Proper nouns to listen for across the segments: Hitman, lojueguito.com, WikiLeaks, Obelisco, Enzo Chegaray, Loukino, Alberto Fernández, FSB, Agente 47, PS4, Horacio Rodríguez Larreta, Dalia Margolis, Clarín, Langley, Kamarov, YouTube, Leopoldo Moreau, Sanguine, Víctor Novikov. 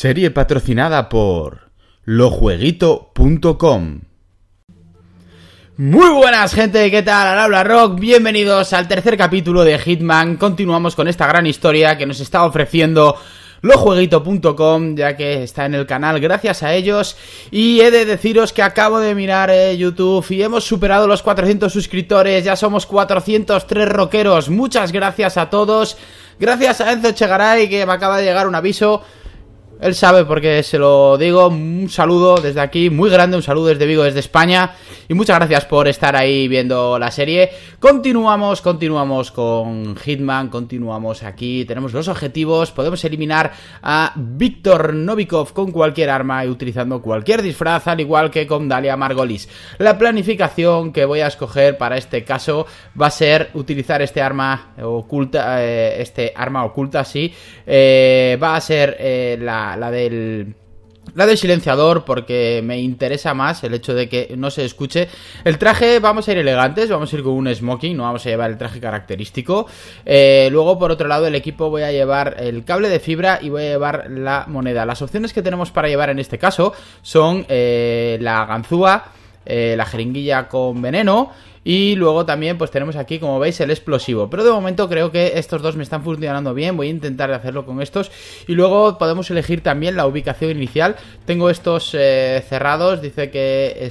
Serie patrocinada por lojueguito.com. Muy buenas, gente, ¿qué tal? Al habla Rock, bienvenidos al tercer capítulo de Hitman. Continuamos con esta gran historia que nos está ofreciendo lojueguito.com, ya que está en el canal gracias a ellos. Y he de deciros que acabo de mirar YouTube y hemos superado los 400 suscriptores. Ya somos 403 rockeros. Muchas gracias a todos. Gracias a Enzo Chegaray, que me acaba de llegar un aviso. Él sabe porque se lo digo. Un saludo desde aquí, muy grande, un saludo desde Vigo, desde España. Y muchas gracias por estar ahí viendo la serie. Continuamos con Hitman, continuamos aquí. Tenemos los objetivos, podemos eliminar a Víctor Novikov con cualquier arma y utilizando cualquier disfraz, al igual que con Dalia Margolis. La planificación que voy a escoger para este caso va a ser utilizar este arma oculta, sí. Va a ser la del silenciador, porque me interesa más el hecho de que no se escuche. El traje, vamos a ir elegantes, vamos a ir con un smoking, no vamos a llevar el traje característico. Luego, por otro lado, el equipo, voy a llevar el cable de fibra y voy a llevar la moneda. Las opciones que tenemos para llevar en este caso son la ganzúa, la jeringuilla con veneno. Y luego también pues tenemos aquí, como veis, el explosivo. Pero de momento creo que estos dos me están funcionando bien. Voy a intentar hacerlo con estos. Y luego podemos elegir también la ubicación inicial. Tengo estos cerrados. Dice que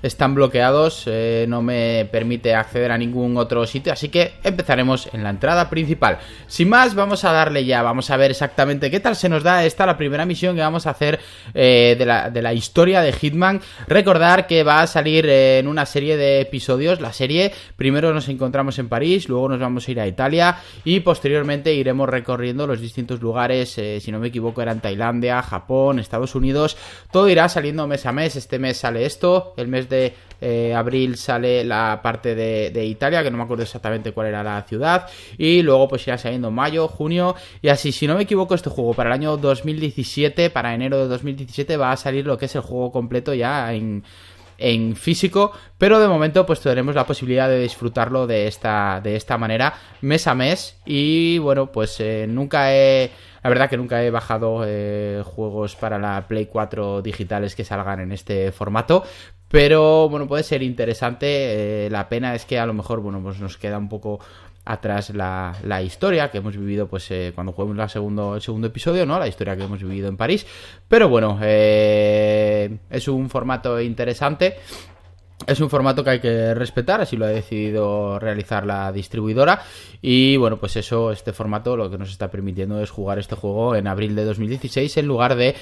están bloqueados, no me permite acceder a ningún otro sitio, así que empezaremos en la entrada principal. Sin más, vamos a darle ya, vamos a ver exactamente qué tal se nos da esta, la primera misión que vamos a hacer de la historia de Hitman. Recordar que va a salir en una serie de episodios la serie. Primero nos encontramos en París, luego nos vamos a ir a Italia y posteriormente iremos recorriendo los distintos lugares, si no me equivoco eran Tailandia, Japón, Estados Unidos. Todo irá saliendo mes a mes. Este mes sale esto, el mes de abril sale la parte de Italia, que no me acuerdo exactamente cuál era la ciudad, y luego pues irá saliendo mayo, junio y así. Si no me equivoco, este juego para el año 2017, para enero de 2017 va a salir lo que es el juego completo ya en físico, pero de momento pues tendremos la posibilidad de disfrutarlo de esta manera, mes a mes. Y bueno, pues la verdad que nunca he bajado juegos para la Play 4 digitales que salgan en este formato. Pero bueno, puede ser interesante. La pena es que a lo mejor, bueno, pues nos queda un poco atrás la historia que hemos vivido pues cuando jugamos el segundo episodio, ¿no? La historia que hemos vivido en París. Pero bueno, es un formato interesante. Es un formato que hay que respetar, así lo ha decidido realizar la distribuidora. Y bueno, pues eso, este formato lo que nos está permitiendo es jugar este juego en abril de 2016 en lugar de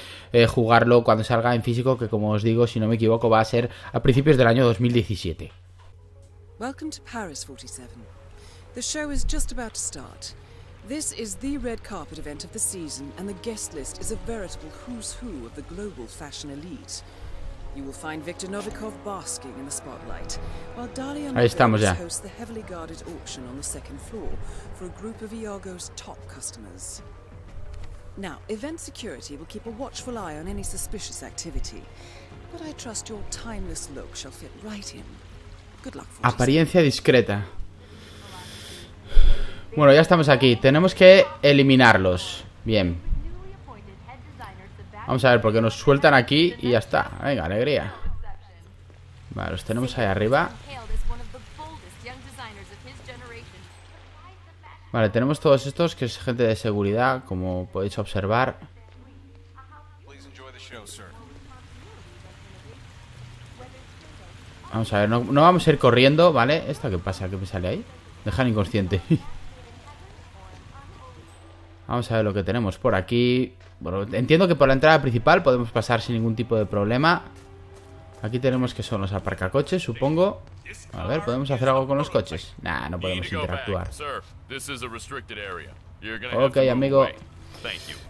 jugarlo cuando salga en físico, que como os digo, si no me equivoco, va a ser a principios del año 2017. Welcome to Paris 47. The show is just about to start. This is the red carpet event of the season and the guest list is a veritable who's who of the global fashion elite. Ahí estamos ya. Apariencia discreta. Bueno, ya estamos aquí. Tenemos que eliminarlos. Bien. Vamos a ver, porque nos sueltan aquí y ya está. Venga, alegría. Vale, los tenemos ahí arriba. Vale, tenemos todos estos, que es gente de seguridad, como podéis observar. Vamos a ver, no vamos a ir corriendo, ¿vale? ¿Esta qué pasa? ¿Qué me sale ahí? Dejan inconsciente. Vamos a ver lo que tenemos por aquí. Bueno, entiendo que por la entrada principal podemos pasar sin ningún tipo de problema. Aquí tenemos que son los aparcacoches, supongo. A ver, ¿podemos hacer algo con los coches? Nah, no podemos interactuar. Ok, amigo.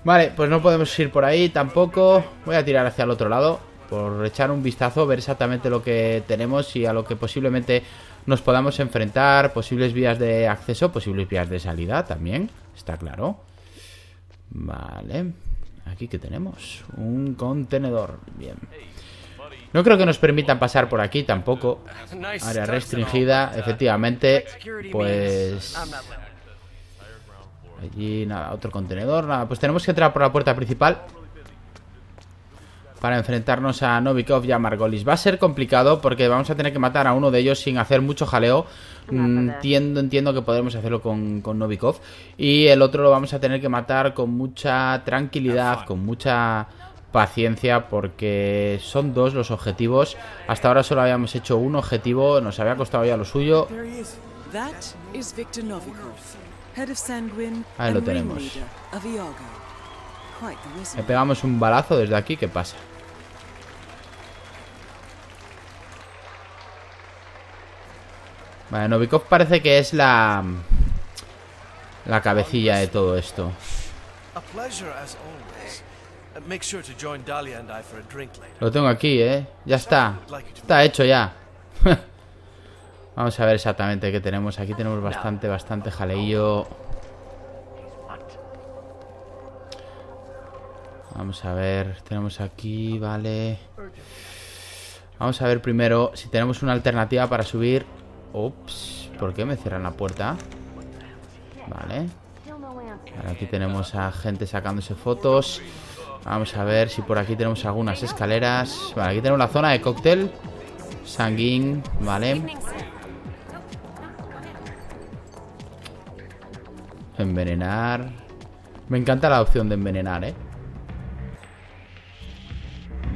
Vale, pues no podemos ir por ahí tampoco. Voy a tirar hacia el otro lado por echar un vistazo, ver exactamente lo que tenemos y a lo que posiblemente nos podamos enfrentar. Posibles vías de acceso, posibles vías de salida también, está claro. Vale, aquí que tenemos un contenedor, bien. No creo que nos permitan pasar por aquí tampoco. Área restringida, efectivamente. Pues Allí nada, otro contenedor, nada. Pues tenemos que entrar por la puerta principal para enfrentarnos a Novikov y a Margolis. Va a ser complicado porque vamos a tener que matar a uno de ellos sin hacer mucho jaleo. Entiendo que podremos hacerlo con Novikov. Y el otro lo vamos a tener que matar con mucha tranquilidad, con mucha paciencia, porque son dos los objetivos. Hasta ahora solo habíamos hecho un objetivo, nos había costado ya lo suyo. Ahí lo tenemos. Le pegamos un balazo desde aquí, ¿qué pasa? Vale, Novikov parece que es la cabecilla de todo esto. Lo tengo aquí, ¿eh? Ya está. Está hecho ya. Vamos a ver exactamente qué tenemos. Aquí tenemos bastante jaleillo. Vamos a ver, tenemos aquí, vale. Vamos a ver primero si tenemos una alternativa para subir. Ups, ¿por qué me cierran la puerta? Vale. Ahora aquí tenemos a gente sacándose fotos. Vamos a ver si por aquí tenemos algunas escaleras. Vale, aquí tenemos la zona de cóctel. Sanguine, vale. Envenenar. Me encanta la opción de envenenar, ¿eh?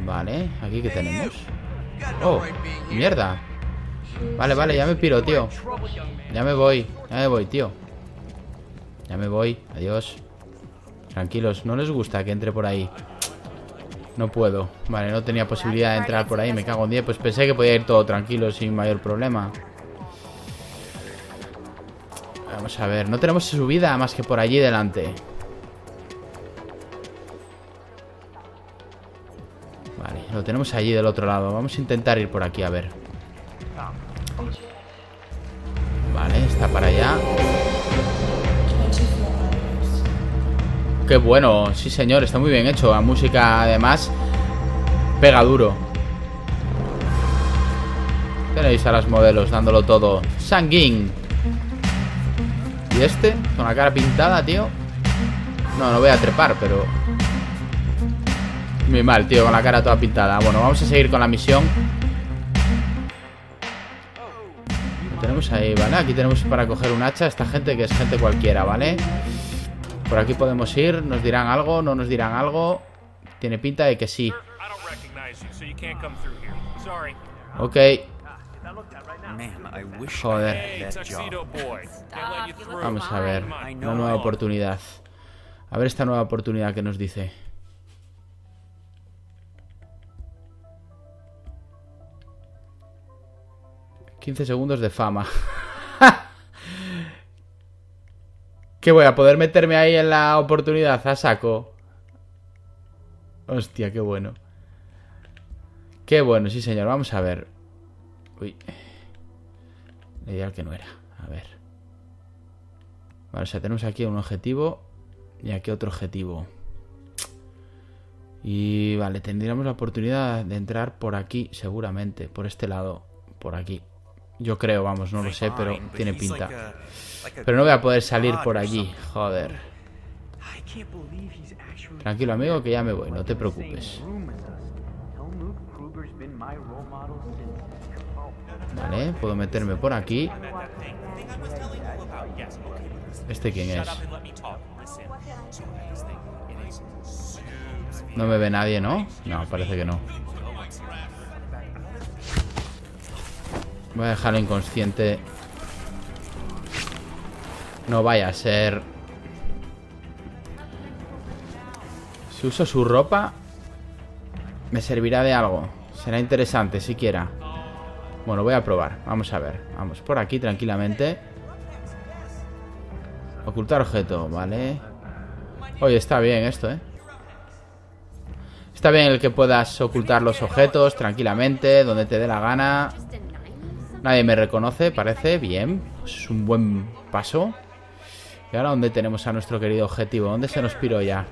Vale, aquí que tenemos. Oh, mierda. Vale, ya me piro, tío. Ya me voy, tío. Ya me voy, adiós. Tranquilos, no les gusta que entre por ahí. No puedo. Vale, no tenía posibilidad de entrar por ahí. Me cago en 10, pues pensé que podía ir todo tranquilo sin mayor problema. Vamos a ver, no tenemos subida más que por allí delante. Vale, lo tenemos allí del otro lado. Vamos a intentar ir por aquí, a ver. Vale, está para allá. Qué bueno, sí señor, está muy bien hecho. La música además pega duro. Tenéis a las modelos dándolo todo. Sanguín. ¿Y este? Con la cara pintada, tío. No voy a trepar, pero... muy mal, tío, con la cara toda pintada. Bueno, vamos a seguir con la misión. Lo tenemos ahí, ¿vale? Aquí tenemos para coger un hacha. Esta gente que es gente cualquiera, ¿vale? Por aquí podemos ir. ¿Nos dirán algo? ¿No nos dirán algo? Tiene pinta de que sí. Ok. Joder. Vamos a ver. Una nueva oportunidad. A ver esta nueva oportunidad que nos dice. ...15 segundos de fama. ¿Qué voy a poder meterme ahí en la oportunidad? A saco. Hostia, qué bueno. Qué bueno, sí señor. Vamos a ver. Uy. Le di al que no era. A ver. Vale, o sea, tenemos aquí un objetivo... y aquí otro objetivo. Y vale, tendríamos la oportunidad de entrar por aquí... seguramente, por este lado. Por aquí. Yo creo, vamos, no lo sé, pero tiene pinta. Pero no voy a poder salir por allí, joder. Tranquilo, amigo, que ya me voy, no te preocupes. Vale, puedo meterme por aquí. ¿Este quién es? No me ve nadie, ¿no? No, parece que no. Voy a dejarlo inconsciente. No vaya a ser. Si uso su ropa, me servirá de algo. Será interesante, siquiera. Bueno, voy a probar. Vamos a ver. Vamos por aquí tranquilamente. Ocultar objeto, vale. Oye, está bien esto, ¿eh? Está bien el que puedas ocultar los objetos tranquilamente, donde te dé la gana. Nadie me reconoce, parece. Bien. Es un buen paso. ¿Y ahora dónde tenemos a nuestro querido objetivo? ¿Dónde se nos piró ya?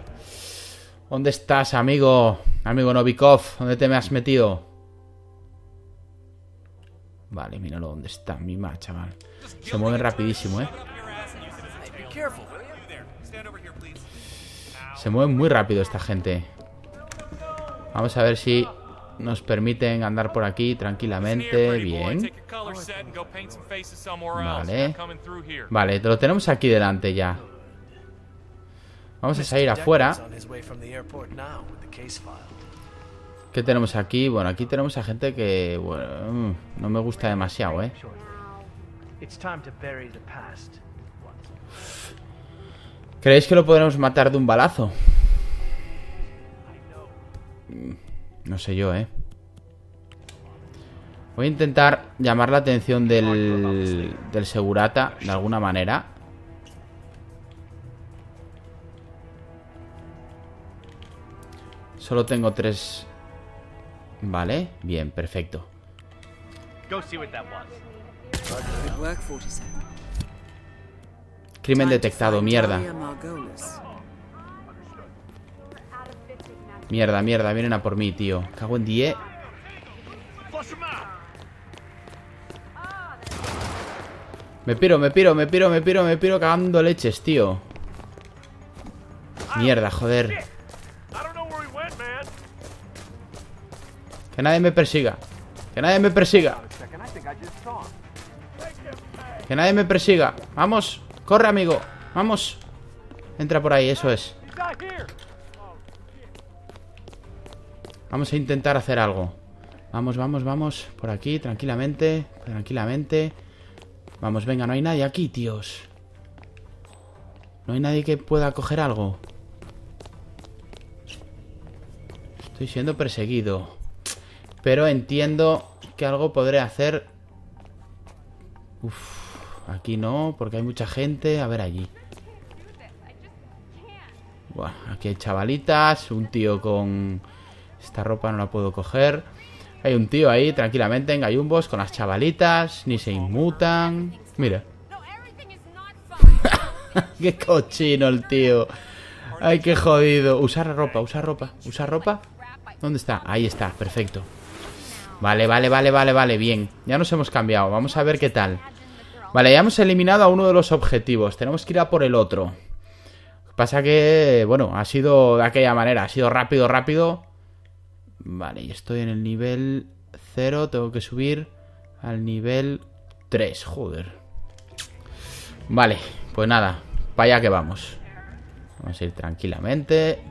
¿Dónde estás, amigo? Amigo Novikov, ¿dónde te me has metido? Vale, míralo dónde está. Mima, chaval. Se mueven rapidísimo, ¿eh? Se mueve muy rápido esta gente. Vamos a ver si nos permiten andar por aquí tranquilamente. Bien. Vale. Vale, lo tenemos aquí delante ya. Vamos a salir afuera. ¿Qué tenemos aquí? Bueno, aquí tenemos a gente que... Bueno, no me gusta demasiado, ¿eh? ¿Creéis que lo podremos matar de un balazo? No sé yo, ¿eh? Voy a intentar llamar la atención del segurata de alguna manera. Solo tengo 3. Vale, bien, perfecto. Crimen detectado, mierda. Mierda, mierda, vienen a por mí, tío. Cago en 10. Me piro cagando leches, tío. Mierda, joder. Que nadie me persiga. Que nadie me persiga. Que nadie me persiga. Vamos, corre, amigo. Vamos. Entra por ahí, eso es. Vamos a intentar hacer algo. Vamos, vamos, vamos. Por aquí, tranquilamente. Tranquilamente. Vamos, venga, no hay nadie aquí, tíos. No hay nadie que pueda coger algo. Estoy siendo perseguido. Pero entiendo que algo podré hacer. Uf, aquí no, porque hay mucha gente. A ver allí. Buah, aquí hay chavalitas. Un tío con... Esta ropa no la puedo coger. Hay un tío ahí, tranquilamente, en gallumbos, con las chavalitas. Ni se inmutan. Mira. Qué cochino el tío. Ay, qué jodido. Usar ropa, usar ropa. ¿Usar ropa? ¿Dónde está? Ahí está, perfecto. Vale, vale, vale, vale, vale, bien. Ya nos hemos cambiado, vamos a ver qué tal. Vale, ya hemos eliminado a uno de los objetivos. Tenemos que ir a por el otro. Pasa que, bueno, ha sido de aquella manera, ha sido rápido, rápido. Vale, y estoy en el nivel 0. Tengo que subir al nivel 3. Joder. Vale, pues nada. Para allá que vamos. Vamos a ir tranquilamente.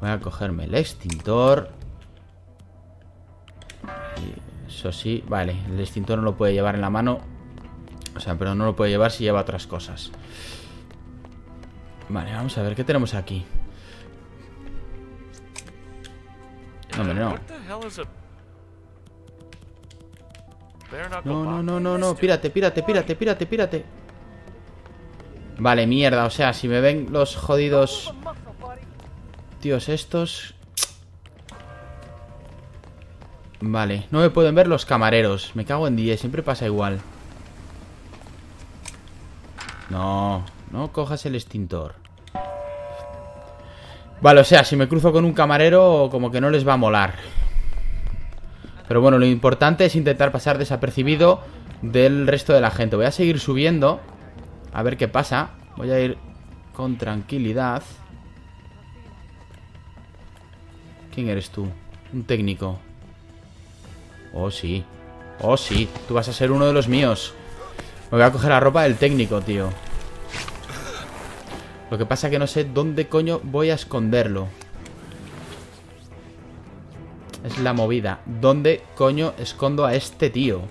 Voy a cogerme el extintor. Y eso sí. Vale, el extintor no lo puede llevar en la mano. O sea, pero no lo puede llevar si lleva otras cosas. Vale, vamos a ver qué tenemos aquí. No, hombre, no. No. Pírate. Vale, mierda. O sea, si me ven los jodidos tíos estos. Vale, no me pueden ver los camareros. Me cago en 10, siempre pasa igual. No, no cojas el extintor. Vale, o sea, si me cruzo con un camarero, como que no les va a molar. Pero bueno, lo importante es intentar pasar desapercibido del resto de la gente. Voy a seguir subiendo. A ver qué pasa. Voy a ir con tranquilidad. ¿Quién eres tú? Un técnico. Oh, sí. Oh, sí. Tú vas a ser uno de los míos. Me voy a coger la ropa del técnico, tío. Lo que pasa es que no sé dónde coño voy a esconderlo. Es la movida. ¿Dónde coño escondo a este tío?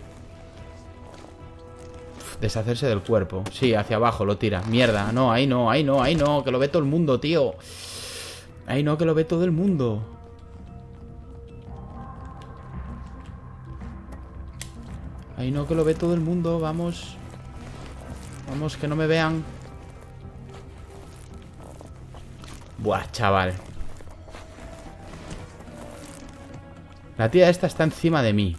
Deshacerse del cuerpo. Sí, hacia abajo lo tira. Mierda. No, ahí no, ahí no, ahí no. Que lo ve todo el mundo, tío. Ahí no, que lo ve todo el mundo. Ahí no, que lo ve todo el mundo. Vamos. Vamos, que no me vean. Buah, chaval. La tía esta está encima de mí.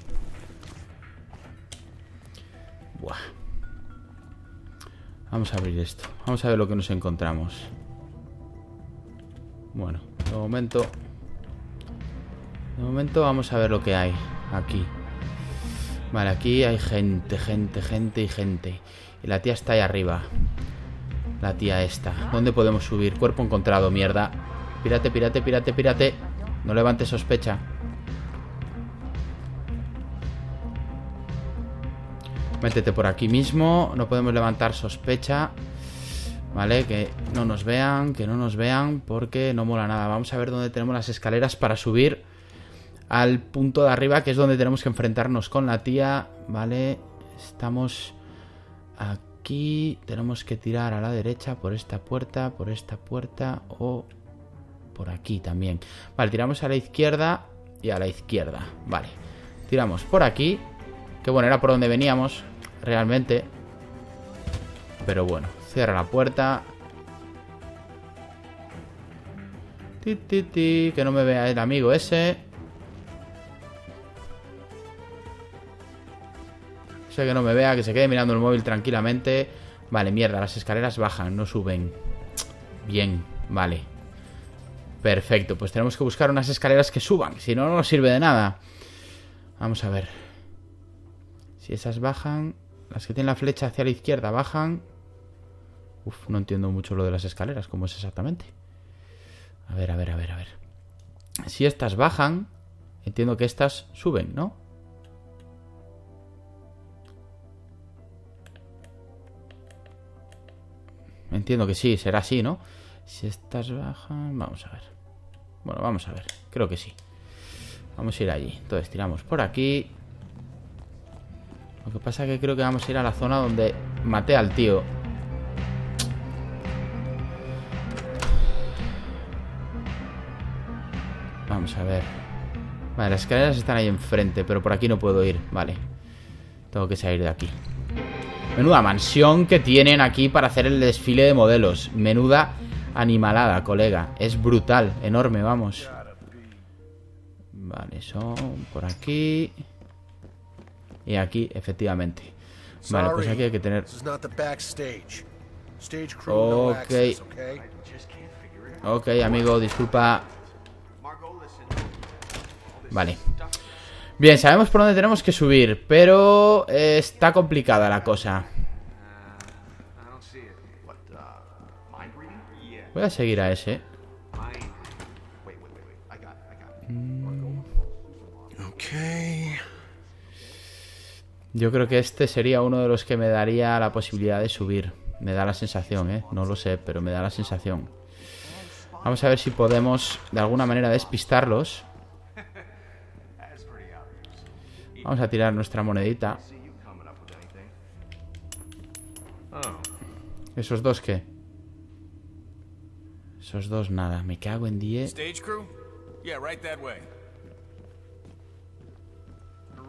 Buah. Vamos a abrir esto. Vamos a ver lo que nos encontramos. Bueno, de momento. De momento vamos a ver lo que hay aquí. Vale, aquí hay gente, gente, gente y gente. Y la tía está ahí arriba. La tía esta. ¿Dónde podemos subir? Cuerpo encontrado, mierda. Pírate, pírate, pírate, pírate. No levantes sospecha. Métete por aquí mismo. No podemos levantar sospecha. Vale, que no nos vean. Que no nos vean porque no mola nada. Vamos a ver dónde tenemos las escaleras para subir al punto de arriba, que es donde tenemos que enfrentarnos con la tía. Vale, estamos aquí. Tenemos que tirar a la derecha por esta puerta, por esta puerta o por aquí también. Vale, tiramos a la izquierda y a la izquierda. Vale, tiramos por aquí. Que bueno, era por donde veníamos realmente. Pero bueno, cierra la puerta. Ti, ti, ti, que no me vea el amigo ese. O sea, que no me vea, que se quede mirando el móvil tranquilamente. Vale, mierda, las escaleras bajan, no suben. Bien, vale. Perfecto, pues tenemos que buscar unas escaleras que suban. Si no, no nos sirve de nada. Vamos a ver. Si esas bajan... Las que tienen la flecha hacia la izquierda bajan. Uf, no entiendo mucho lo de las escaleras, cómo es exactamente. A ver, a ver, a ver, a ver. Si estas bajan, entiendo que estas suben, ¿no? Entiendo que sí, será así, ¿no? Si estas bajan... Vamos a ver. Bueno, vamos a ver. Creo que sí. Vamos a ir allí. Entonces tiramos por aquí. Lo que pasa es que creo que vamos a ir a la zona donde maté al tío. Vamos a ver. Vale, las escaleras están ahí enfrente, pero por aquí no puedo ir. Vale. Tengo que salir de aquí. Menuda mansión que tienen aquí para hacer el desfile de modelos. Menuda animalada, colega. Es brutal, enorme, vamos. Vale, son por aquí... Y aquí, efectivamente. Vale, pues aquí hay que tener... Ok. Ok, amigo, disculpa. Vale. Bien, sabemos por dónde tenemos que subir, pero está complicada la cosa. Voy a seguir a ese. Ok. Yo creo que este sería uno de los que me daría la posibilidad de subir. Me da la sensación, ¿eh? No lo sé, pero me da la sensación. Vamos a ver si podemos de alguna manera despistarlos. Vamos a tirar nuestra monedita. ¿Esos dos qué? Esos dos nada. Me cago en 10.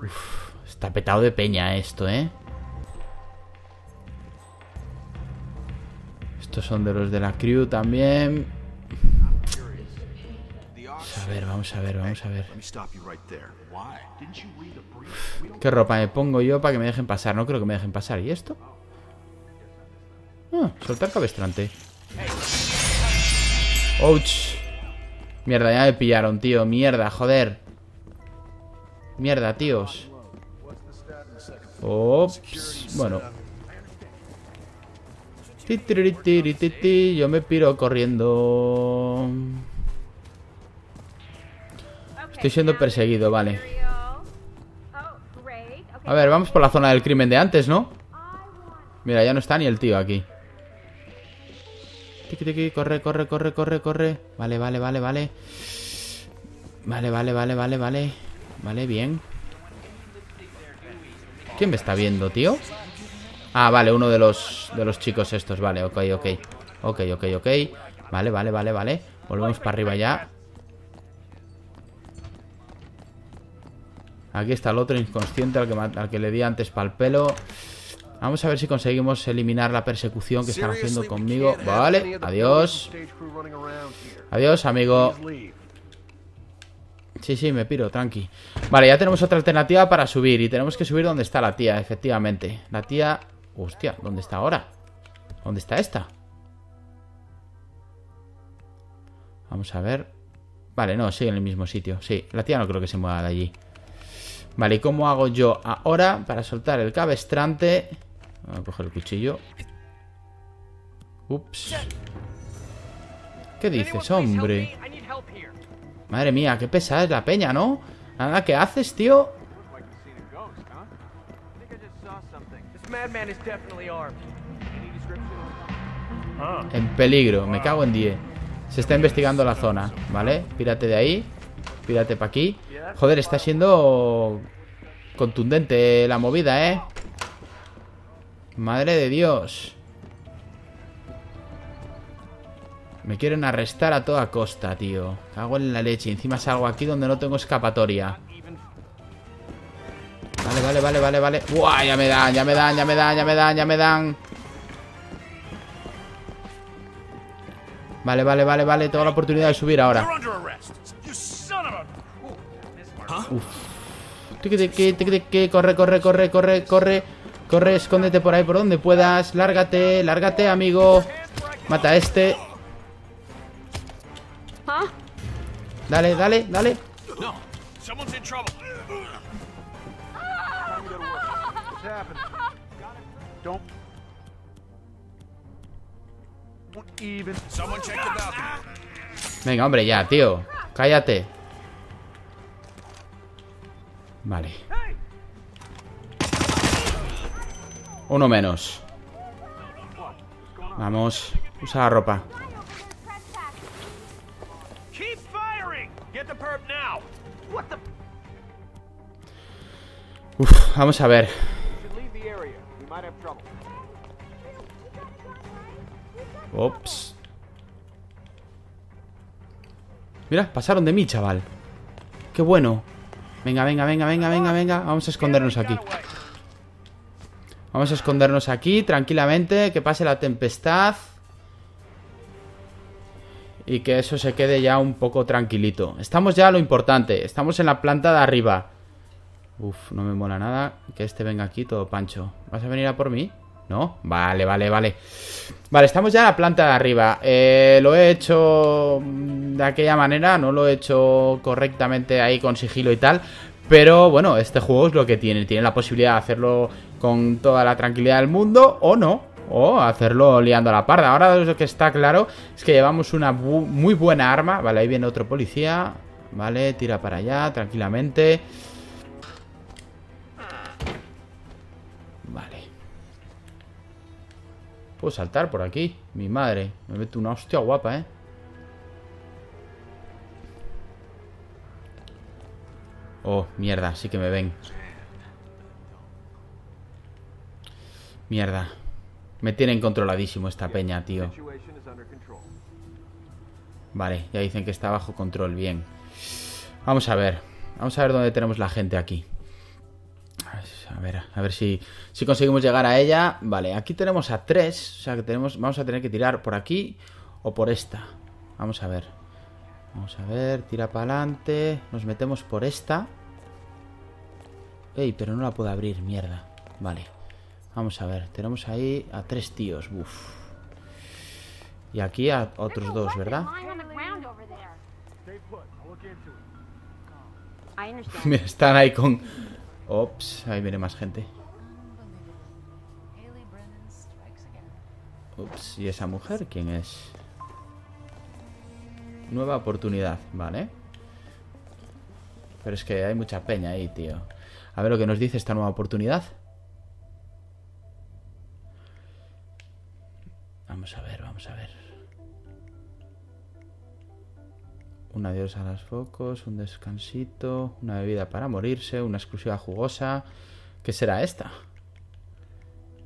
Uff. Está petado de peña esto, ¿eh? Estos son de los de la crew también. Vamos a ver, vamos a ver, vamos a ver. ¿Qué ropa me pongo yo para que me dejen pasar? No creo que me dejen pasar. ¿Y esto? Ah, soltar cabestrante. ¡Ouch! Mierda, ya me pillaron, tío. Mierda, joder. Mierda, tíos. Ops, bueno. Yo me piro corriendo. Estoy siendo perseguido, vale. A ver, vamos por la zona del crimen de antes, ¿no? Mira, ya no está ni el tío aquí. Corre, corre, corre, corre, corre. Vale, vale, vale, vale. Vale, vale, vale, vale, vale. Vale, bien. ¿Quién me está viendo, tío? Ah, vale, uno de los chicos estos. Vale, ok, ok. Ok, ok, ok. Vale, vale, vale, vale. Volvemos para arriba ya. Aquí está el otro inconsciente al que le di antes para el pelo. Vamos a ver si conseguimos eliminar la persecución que están haciendo conmigo. Vale, adiós. Adiós, amigo. Sí, sí, me piro, tranqui. Vale, ya tenemos otra alternativa para subir. Y tenemos que subir donde está la tía, efectivamente. La tía... Hostia, ¿dónde está ahora? ¿Dónde está esta? Vamos a ver. Vale, no, sigue en el mismo sitio. Sí, la tía no creo que se mueva de allí. Vale, ¿y cómo hago yo ahora para soltar el cabestrante? Voy a coger el cuchillo. Ups. ¿Qué dices, hombre? Madre mía, qué pesada es la peña, ¿no? Nada, ¿qué haces, tío? En peligro, me cago en 10. Se está investigando la zona, ¿vale? Pírate de ahí, pírate para aquí. Joder, está siendo contundente la movida, ¿eh? Madre de Dios. Me quieren arrestar a toda costa, tío. Cago en la leche, encima salgo aquí donde no tengo escapatoria. Vale, vale, vale, vale, vale. ¡Buah! Ya me dan, ya me dan, ya me dan, ya me dan, ya me dan. Vale, vale, vale, vale. Tengo la oportunidad de subir ahora. Uf. Corre, corre, corre, corre, corre. Corre, escóndete por ahí por donde puedas. Lárgate, lárgate, amigo. Mata a este. Dale, dale, dale. Venga, hombre, ya, tío. Cállate. Vale. Uno menos. Vamos, usa la ropa. Uf, vamos a ver. Ops. Mira, pasaron de mí, chaval. Qué bueno. Venga, venga, venga, venga, venga, venga. Vamos a escondernos aquí. Vamos a escondernos aquí tranquilamente. Que pase la tempestad. Y que eso se quede ya un poco tranquilito. Estamos ya a lo importante. Estamos en la planta de arriba. Uf, no me mola nada que este venga aquí todo pancho. ¿Vas a venir a por mí? ¿No? Vale, vale, vale. Vale, estamos ya en la planta de arriba. Lo he hecho de aquella manera. No lo he hecho correctamente ahí con sigilo y tal. Pero bueno, este juego es lo que tiene. Tiene la posibilidad de hacerlo con toda la tranquilidad del mundo o no. O hacerlo liando a la parda. Ahora lo que está claro es que llevamos una muy buena arma. Vale, ahí viene otro policía. Vale, tira para allá tranquilamente. Vale. Puedo saltar por aquí. Mi madre, me meto una hostia guapa, ¿eh? Oh, mierda, sí que me ven. Mierda. Me tienen controladísimo esta peña, tío. Vale, ya dicen que está bajo control. Bien. Vamos a ver. Vamos a ver dónde tenemos la gente aquí. A ver si conseguimos llegar a ella. Vale, aquí tenemos a 3. O sea que tenemos, vamos a tener que tirar por aquí o por esta. Vamos a ver. Vamos a ver, tira para adelante. Nos metemos por esta. Ey, pero no la puedo abrir, mierda. Vale. Vamos a ver, tenemos ahí a 3 tíos. Uf. Y aquí a otros 2, ¿verdad? Mira, están ahí con... Ops, ahí viene más gente. Ups, ¿y esa mujer quién es? Nueva oportunidad, vale. Pero es que hay mucha peña ahí, tío. A ver lo que nos dice esta nueva oportunidad. Vamos a ver, vamos a ver. Un adiós a las focos, un descansito, una bebida para morirse, una exclusiva jugosa. ¿Qué será esta?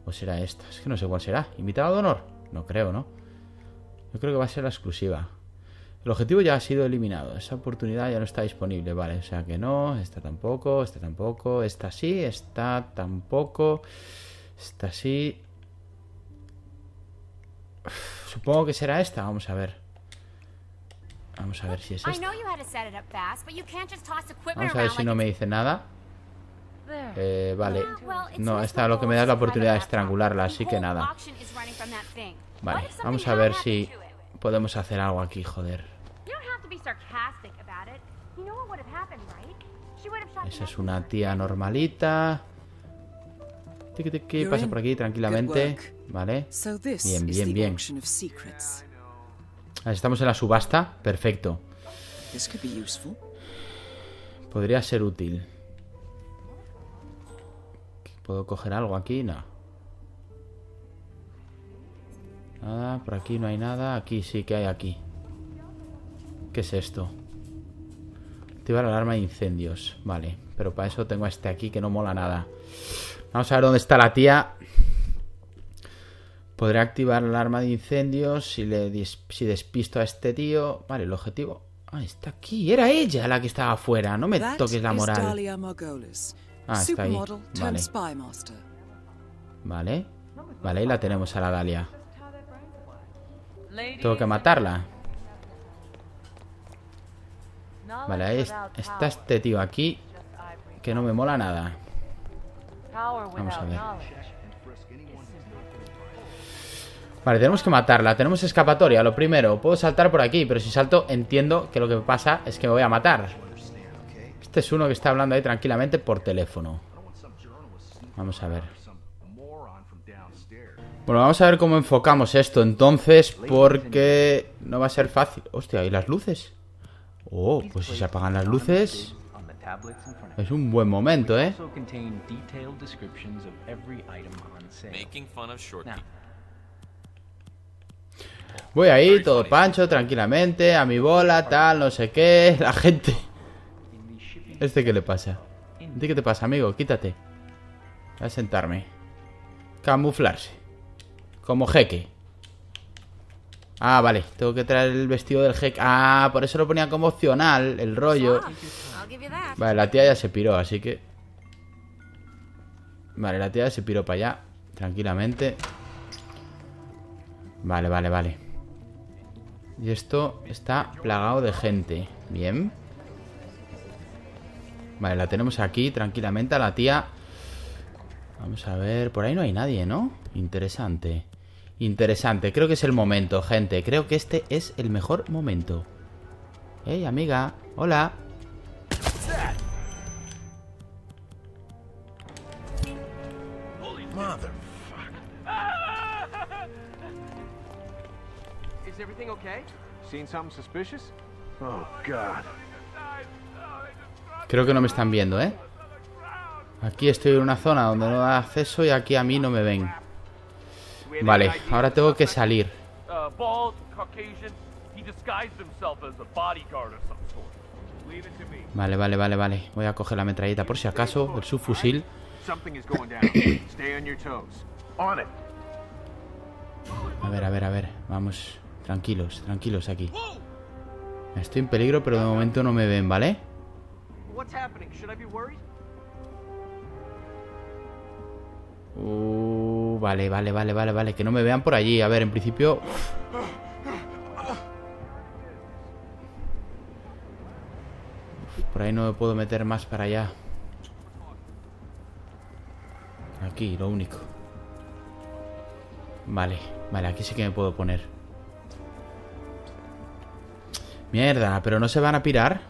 ¿O será esta? Es que no sé cuál será. ¿Invitado de honor? No creo, ¿no? Yo creo que va a ser la exclusiva. El objetivo ya ha sido eliminado. Esa oportunidad ya no está disponible, vale. O sea que no, esta tampoco, esta tampoco, esta sí, esta tampoco, esta sí... Supongo que será esta, vamos a ver. Vamos a ver si es esta. Vamos a ver si no me dice nada. Vale. No, esta lo que me da es la oportunidad de estrangularla, así que nada. Vale, vamos a ver si podemos hacer algo aquí, joder. Esa es una tía normalita. Paso por aquí tranquilamente. Vale. Bien, bien, bien. Estamos en la subasta. Perfecto. Podría ser útil. ¿Puedo coger algo aquí? No. Nada, por aquí no hay nada. Aquí sí que hay aquí. ¿Qué es esto? Activar alarma de incendios. Vale, pero para eso tengo este aquí que no mola nada. Vamos a ver dónde está la tía. Podré activar la alarma de incendios si despisto a este tío. Vale, el objetivo... Ah, está aquí. Era ella la que estaba afuera. No me toques la moral. Ah, está ahí. Vale. Vale. Vale, ahí la tenemos a la Dalia. Tengo que matarla. Vale, ahí está este tío aquí que no me mola nada. Vamos a ver. Vale, tenemos que matarla. Tenemos escapatoria, lo primero. Puedo saltar por aquí, pero si salto entiendo que lo que pasa es que me voy a matar. Este es uno que está hablando ahí tranquilamente por teléfono. Vamos a ver. Bueno, vamos a ver cómo enfocamos esto entonces, porque no va a ser fácil. Hostia, ¿y las luces? Oh, pues si se apagan las luces... Es un buen momento, ¿eh? Voy ahí, todo pancho, tranquilamente, a mi bola, tal, no sé qué. La gente... ¿Este qué le pasa? ¿De qué te pasa, amigo? Quítate. Voy a sentarme. Camuflarse. Como jeque. Ah, vale, tengo que traer el vestido del jeque. Ah, por eso lo ponía como opcional, el rollo. Vale, la tía ya se piró, así que... Vale, la tía ya se piró para allá. Tranquilamente. Vale, vale, vale. Y esto está plagado de gente. Bien. Vale, la tenemos aquí tranquilamente a la tía. Vamos a ver... Por ahí no hay nadie, ¿no? Interesante. Interesante. Creo que es el momento, gente. Creo que este es el mejor momento. Hey, amiga. Hola. Creo que no me están viendo, ¿eh? Aquí estoy en una zona donde no da acceso y aquí a mí no me ven. Vale, ahora tengo que salir. Vale, vale, vale, vale. Voy a coger la metralleta por si acaso, el subfusil. A ver, a ver, a ver. Vamos, tranquilos, tranquilos aquí. Estoy en peligro, pero de momento no me ven, ¿vale? Vale, vale, vale, vale, vale. Que no me vean por allí. A ver, en principio... Por ahí no me puedo meter más para allá. Aquí, lo único. Vale, vale, aquí sí que me puedo poner. Mierda, pero no se van a pirar.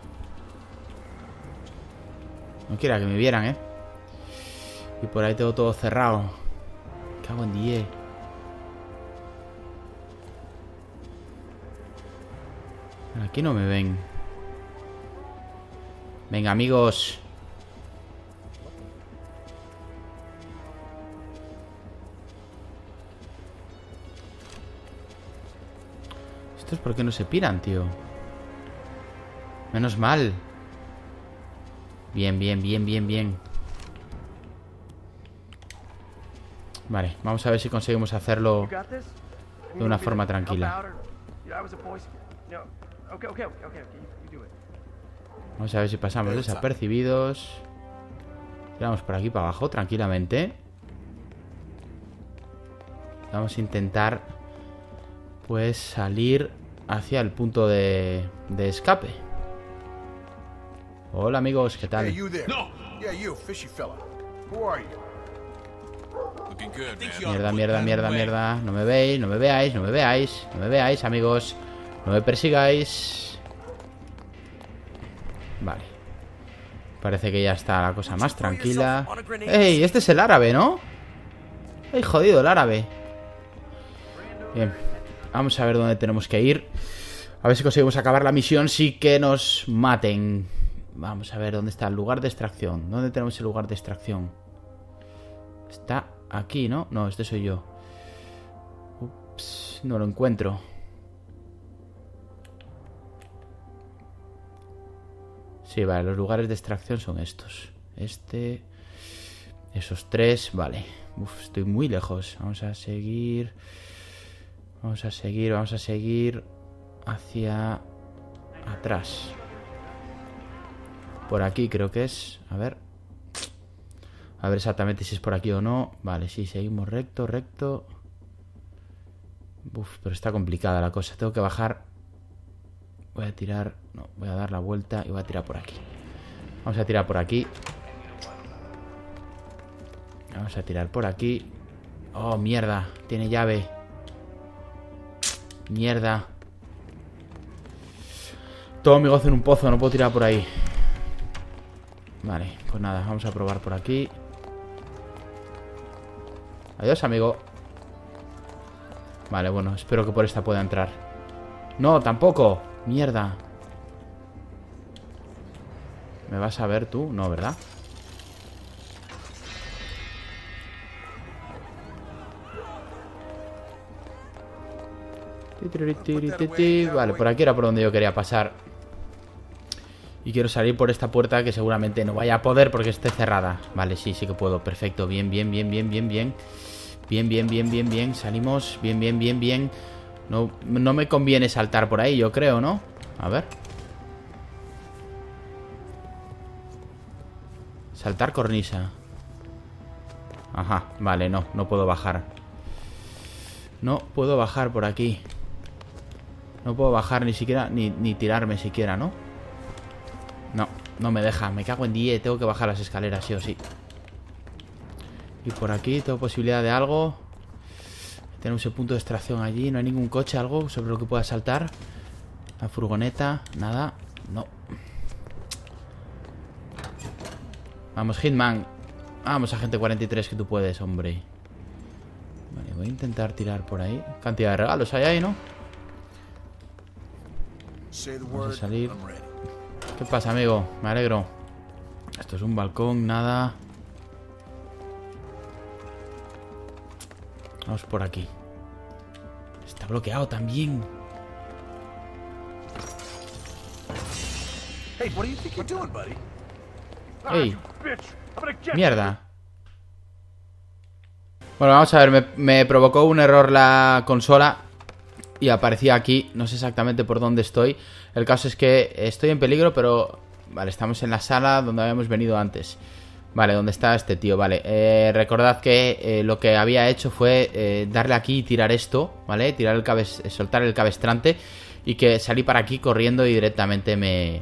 No quiera que me vieran, ¿eh? Y por ahí tengo todo cerrado. Cago en 10. Aquí no me ven. Venga, amigos. Esto es porque no se piran, tío. Menos mal. Bien, bien, bien, bien, bien. Vale, vamos a ver si conseguimos hacerlo de una forma tranquila. Vamos a ver si pasamos desapercibidos. Tiramos por aquí para abajo tranquilamente. Vamos a intentar, pues, salir hacia el punto de escape. Hola, amigos, ¿qué tal? Mierda, mierda, mierda, mierda. No me veis, no me veáis, no me veáis. No me veáis, amigos. No me persigáis. Vale. Parece que ya está la cosa más tranquila. ¡Ey! Este es el árabe, ¿no? ¡Ay, jodido el árabe! Bien, vamos a ver dónde tenemos que ir. A ver si conseguimos acabar la misión sin que nos maten. Vamos a ver dónde está el lugar de extracción. ¿Dónde tenemos el lugar de extracción? Está aquí, ¿no? No, este soy yo. Ups, no lo encuentro. Sí, vale, los lugares de extracción son estos. Este... esos tres, vale. Uf, estoy muy lejos. Vamos a seguir... Vamos a seguir... hacia... atrás. Por aquí creo que es. A ver. A ver exactamente si es por aquí o no. Vale, sí, seguimos recto, recto. Uf, pero está complicada la cosa. Tengo que bajar. Voy a tirar... no, voy a dar la vuelta y voy a tirar por aquí. Vamos a tirar por aquí. Vamos a tirar por aquí. Oh, mierda. Tiene llave. Mierda. Todo mi gozo en un pozo. No puedo tirar por ahí. Vale, pues nada. Vamos a probar por aquí. Adiós, amigo. Vale, bueno. Espero que por esta pueda entrar. No, tampoco. Mierda. ¿Me vas a ver tú? No, ¿verdad? Vale, por aquí era por donde yo quería pasar. Y quiero salir por esta puerta que seguramente no vaya a poder porque esté cerrada. Vale, sí, sí que puedo. Perfecto, bien, bien, bien, bien, bien, bien. Bien, bien, bien, bien, bien. Salimos, bien, bien, bien, bien. No, no me conviene saltar por ahí, yo creo, ¿no? A ver. Saltar cornisa. Ajá, vale, no, no puedo bajar. No puedo bajar por aquí. No puedo bajar ni siquiera, ni tirarme siquiera, ¿no? No, no me deja. Me cago en 10, tengo que bajar las escaleras, sí o sí. Y por aquí, tengo posibilidad de algo. Tenemos el punto de extracción allí. No hay ningún coche, algo sobre lo que pueda saltar. La furgoneta, nada. No. Vamos, Hitman. Vamos, agente 43, que tú puedes, hombre. Vale, voy a intentar tirar por ahí. Cantidad de regalos hay ahí, ¿no? Vamos a salir. ¿Qué pasa, amigo? Me alegro. Esto es un balcón, nada. Vamos por aquí. Está bloqueado también. Hey. Mierda. Bueno, vamos a ver, me provocó un error la consola y aparecía aquí, no sé exactamente por dónde estoy. El caso es que estoy en peligro, pero... vale, estamos en la sala donde habíamos venido antes. Vale, ¿dónde está este tío? Vale, recordad que lo que había hecho fue darle aquí y tirar esto, ¿vale? Tirar el soltar el cabestrante y que salí para aquí corriendo y directamente me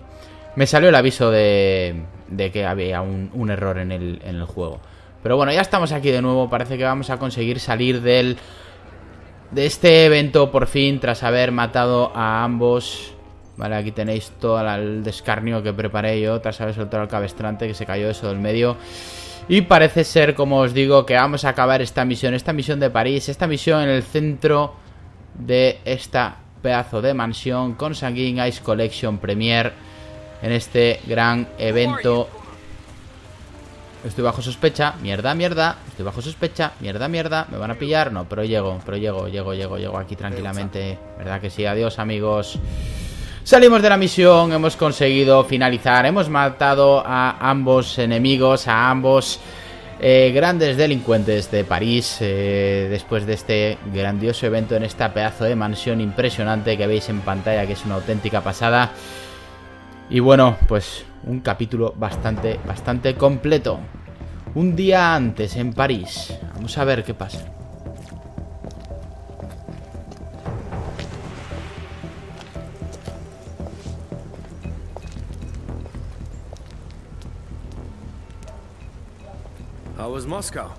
salió el aviso de que había un error en el juego. Pero bueno, ya estamos aquí de nuevo. Parece que vamos a conseguir salir de este evento por fin, tras haber matado a ambos. Vale, aquí tenéis todo el descarnio que preparé yo tras haber soltado al cabestrante, que se cayó eso del medio. Y parece ser, como os digo, que vamos a acabar esta misión de París, esta misión en el centro de esta pedazo de mansión con Sanguine Ice Collection Premier, en este gran evento. Estoy bajo sospecha, mierda, mierda. Estoy bajo sospecha, mierda, mierda. ¿Me van a pillar? No, pero llego, llego aquí tranquilamente. ¿Verdad que sí? Adiós, amigos. Salimos de la misión, hemos conseguido finalizar. Hemos matado a ambos enemigos, a ambos grandes delincuentes de París. Después de este grandioso evento en esta pedazo de mansión impresionante que veis en pantalla, que es una auténtica pasada. Y bueno, pues... un capítulo bastante, bastante completo. Un día antes en París. Vamos a ver qué pasa. How was Moscow?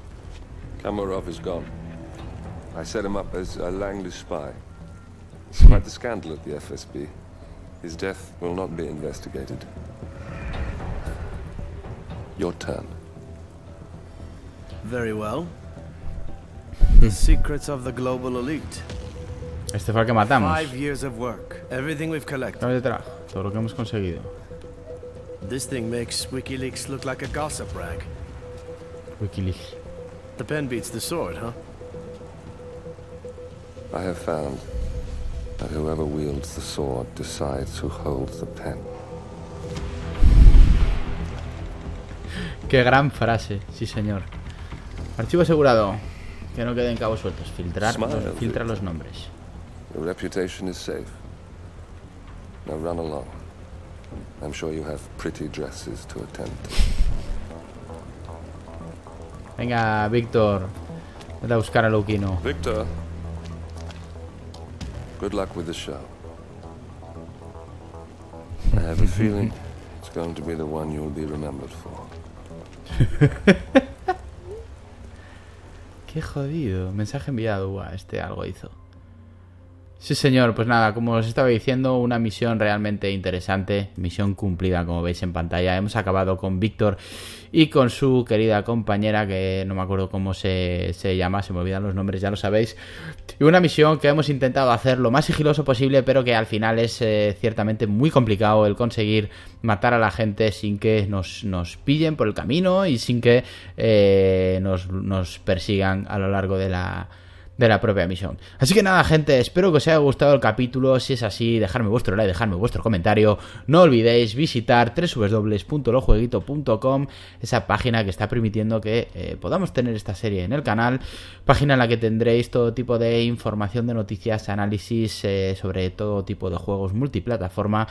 Kamarov is gone. I set him up as a Langley spy. It's quite the scandal at the FSB. His death will not be investigated. Your turn. Very well. Este fue el que matamos. 5 años de trabajo, todo lo que hemos conseguido. WikiLeaks. The pen beats the sword, huh? I have found that whoever wields the sword decides who holds the pen. Qué gran frase, sí señor. Archivo asegurado. Que no queden cabos sueltos. Filtra los nombres. Your reputation is safe. Now run along. I'm sure you have pretty dresses to attend to. Venga, Víctor. Vete a buscar a Loukino. Víctor. Good luck with the show. I have a feeling it's going to be the one you'll be remembered for. Qué jodido. Mensaje enviado. Uah, este algo hizo. Sí, señor. Pues nada, como os estaba diciendo, una misión realmente interesante. Misión cumplida, como veis en pantalla. Hemos acabado con Víctor y con su querida compañera, que no me acuerdo cómo se llama. Se me olvidan los nombres, ya lo sabéis. Y una misión que hemos intentado hacer lo más sigiloso posible, pero que al final es ciertamente muy complicado el conseguir matar a la gente sin que nos pillen por el camino y sin que nos persigan a lo largo de la propia misión. Así que nada, gente, espero que os haya gustado el capítulo. Si es así, dejadme vuestro like, dejadme vuestro comentario. No olvidéis visitar www.lojueguito.com, esa página que está permitiendo que podamos tener esta serie en el canal. Página en la que tendréis todo tipo de información, de noticias, análisis sobre todo tipo de juegos multiplataforma.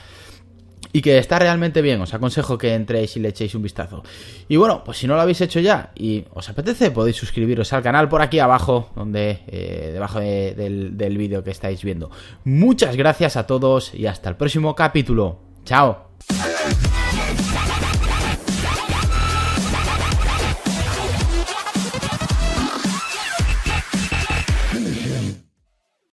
Y que está realmente bien, os aconsejo que entréis y le echéis un vistazo. Y bueno, pues si no lo habéis hecho ya y os apetece, podéis suscribiros al canal por aquí abajo, donde debajo del vídeo que estáis viendo. Muchas gracias a todos y hasta el próximo capítulo. ¡Chao!